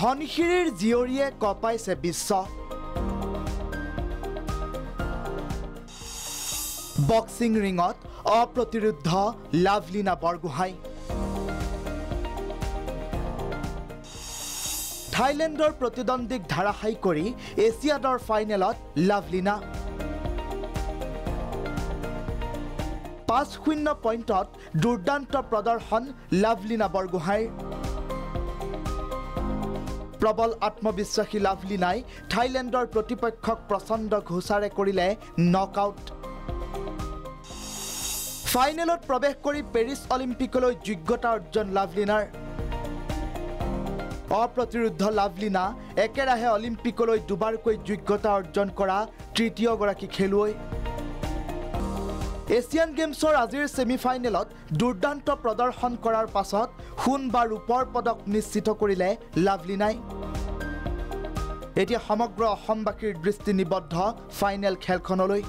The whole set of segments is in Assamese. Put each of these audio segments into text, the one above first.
ধনশিৰিৰ জীয়ৰীয়ে কপাইছে বিশ্ব। বক্সিং ৰিঙত অপ্ৰতিৰোধ লাভলীনা বৰগোহাঁই। থাইলেণ্ডৰ প্ৰতিদ্বন্দ্বীক ধাৰাশায়ী কৰি এছিয়াডৰ ফাইনেলত লাভলীনা 5-0 পইণ্টত দুৰ্দান্ত প্ৰদৰ্শন লাভলীনা বৰগোহাঁইৰ। প্ৰবল আত্মবিশ্বাসী লাভলীনাই থাইলেণ্ডৰ প্ৰতিপক্ষক প্ৰচণ্ড ঘোচাৰে কৰিলে নকআউট। ফাইনেলত প্ৰৱেশ কৰি পেৰিছ অলিম্পিকলৈ যোগ্যতা অৰ্জন লাভলীনাৰ। অপ্ৰতিৰোধ লাভলীনা একেৰাহে অলিম্পিকলৈ দুবাৰকৈ যোগ্যতা অৰ্জন কৰা তৃতীয়গৰাকী খেলুৱৈ। এছিয়ান গেমছৰ আজিৰ ছেমিফাইনেলত দুৰ্দান্ত প্ৰদৰ্শন কৰাৰ পাছত সোণ বা ৰূপৰ পদক নিশ্চিত কৰিলে লাভলীনাই। এতিয়া সমগ্ৰ অসমবাসীৰ দৃষ্টি নিবদ্ধ ফাইনেল খেলখনলৈ।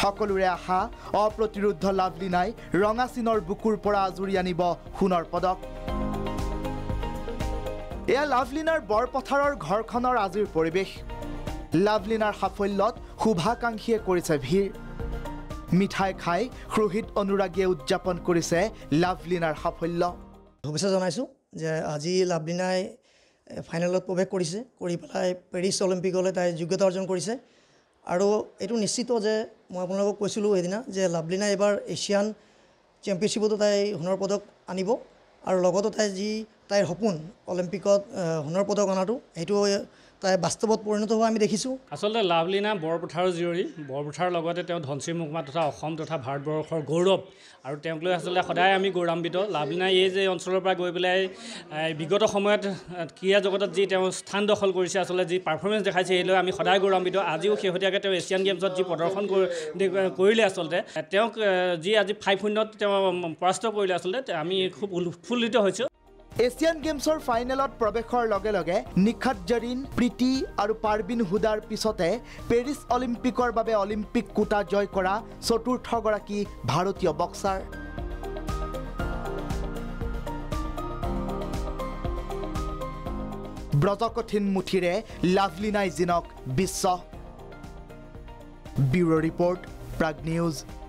সকলোৰে আশা অপ্ৰতিৰোধ লাভলীনাই ৰঙা চিনৰ বুকুৰ পৰা আজুৰি আনিব সোণৰ পদক। এয়া লাভলীনাৰ বৰপথাৰৰ ঘৰখনৰ আজিৰ পৰিৱেশ। লাভলীনাৰ সাফল্যত শুভাকাংক্ষীয়ে কৰিছে ভিৰ। মিঠাই খাই সুহিত অনুৰাগীয়ে উদযাপন কৰিছে লাভলীনাৰ সাফল্য। শুভেচ্ছা জনাইছোঁ যে আজি লাভলীনাই ফাইনেলত প্ৰৱেশ কৰিছে, কৰি পেলাই পেৰিছ অলিম্পিকলৈ তাই যোগ্যতা অৰ্জন কৰিছে। আৰু এইটো নিশ্চিত যে মই আপোনালোকক কৈছিলোঁ সেইদিনা যে লাভলীনা এইবাৰ এছিয়ান চেম্পিয়নশ্বিপতো তাই সোণৰ পদক আনিব, আৰু লগতে তাই যি তাইৰ সপোন অলিম্পিকত সোণৰ পদক অনাটো, সেইটো তাই বাস্তৱত পৰিণত হোৱা আমি দেখিছোঁ। আচলতে লাভলীনা বৰপথাৰৰ জীয়ৰী, বৰপথাৰৰ লগতে তেওঁ ধনশিৰি মহকুমা তথা অসম তথা ভাৰতবৰ্ষৰ গৌৰৱ, আৰু তেওঁক লৈ আচলতে সদায় আমি গৌৰৱান্বিত। লাভলীনা এই যে অঞ্চলৰ পৰা গৈ পেলাই বিগত সময়ত ক্ৰীড়া জগতত যি তেওঁ স্থান দখল কৰিছে, আচলতে যি পাৰফৰ্মেঞ্চ দেখাইছে, এই লৈ আমি সদায় গৌৰৱান্বিত। আজিও শেহতীয়াকৈ তেওঁ এছিয়ান গেমছত যি প্ৰদৰ্শন কৰিলে, আচলতে তেওঁক যি আজি 5-0 তেওঁ পৰাস্ত কৰিলে, আচলতে আমি খুব উৎফুল্লিত হৈছোঁ। এছিয়ান গেমছৰ ফাইনেলত প্ৰৱেশৰ লগে লগে নিখাত জাৰিন, প্ৰীতি আৰু পাৰবীন হুদাৰ পিছতে পেৰিছ অলিম্পিকৰ বাবে অলিম্পিক কোটা জয় কৰা চতুৰ্থগৰাকী ভাৰতীয় বক্সাৰ। ব্ৰজকঠিন মুঠিৰে লাভলীনাই জিনক বিশ্ব। Bureau' report, Prag news.